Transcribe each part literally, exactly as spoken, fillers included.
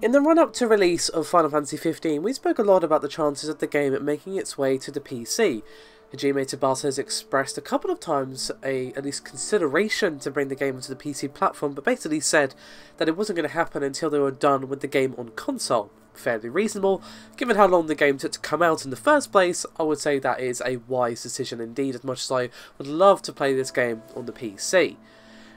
In the run-up to release of Final Fantasy fifteen, we spoke a lot about the chances of the game at making its way to the P C. Hajime Tabata has expressed a couple of times a at least consideration to bring the game onto the P C platform, but basically said that it wasn't going to happen until they were done with the game on console. Fairly reasonable, given how long the game took to come out in the first place. I would say that is a wise decision indeed, as much as I would love to play this game on the P C.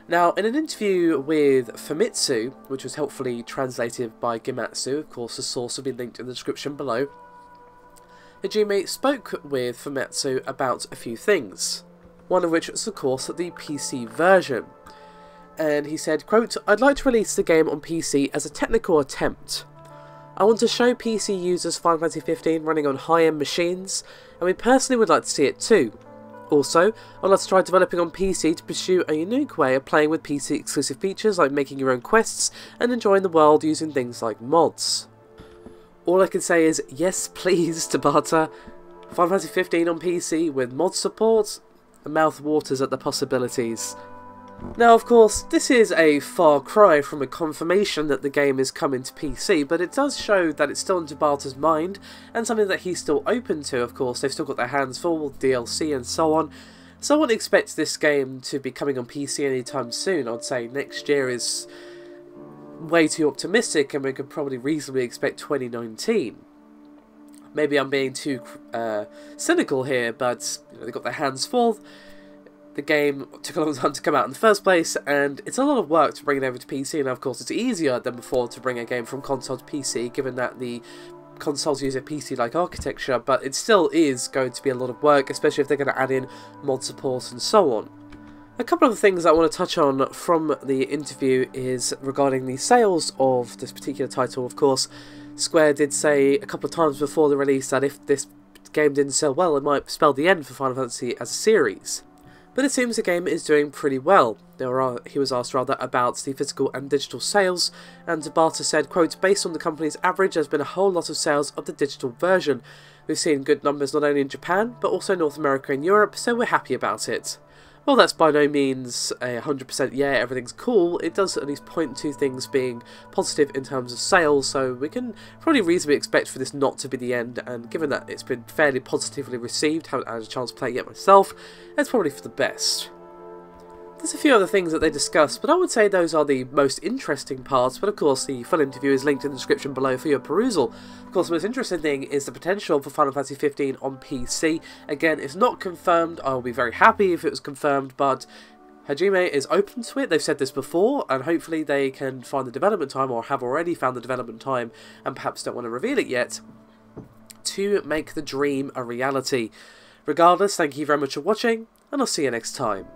Now, in an interview with Famitsu, which was helpfully translated by Gematsu, of course the source will be linked in the description below, Hajime spoke with Famitsu about a few things, one of which was of course the P C version. And he said, quote, "I'd like to release the game on P C as a technical attempt. I want to show P C users Final Fantasy fifteen running on high-end machines, and we personally would like to see it too. Also, I'd like to try developing on P C to pursue a unique way of playing with P C exclusive features like making your own quests and enjoying the world using things like mods." All I can say is, yes please Tabata, Final Fantasy fifteen on P C with mod support? The mouth waters at the possibilities. Now of course, this is a far cry from a confirmation that the game is coming to P C, but it does show that it's still in Tabata's mind, and something that he's still open to. Of course, they've still got their hands full with D L C and so on, so I wouldn't expect this game to be coming on P C anytime soon. I'd say next year is way too optimistic, and we could probably reasonably expect twenty nineteen. Maybe I'm being too uh, cynical here, but you know, they've got their hands full. The game took a long time to come out in the first place, and it's a lot of work to bring it over to P C, and of course it's easier than before to bring a game from console to P C, given that the consoles use a P C-like architecture, but it still is going to be a lot of work, especially if they're going to add in mod support and so on. A couple of things I want to touch on from the interview is regarding the sales of this particular title. Of course, Square did say a couple of times before the release that if this game didn't sell well, it might spell the end for Final Fantasy as a series. But it seems the game is doing pretty well. There are, he was asked rather about the physical and digital sales, and Tabata said, quote, "Based on the company's average, there's been a whole lot of sales of the digital version. We've seen good numbers not only in Japan, but also North America and Europe, so we're happy about it." Well, that's by no means a one hundred percent yeah, everything's cool. It does at least point to things being positive in terms of sales, so we can probably reasonably expect for this not to be the end, and given that it's been fairly positively received, haven't had a chance to play it yet myself, it's probably for the best. There's a few other things that they discuss, but I would say those are the most interesting parts, but of course the full interview is linked in the description below for your perusal. Of course, the most interesting thing is the potential for Final Fantasy fifteen on P C. Again, it's not confirmed. I'll be very happy if it was confirmed, but Hajime is open to it. They've said this before, and hopefully they can find the development time, or have already found the development time, and perhaps don't want to reveal it yet, to make the dream a reality. Regardless, thank you very much for watching, and I'll see you next time.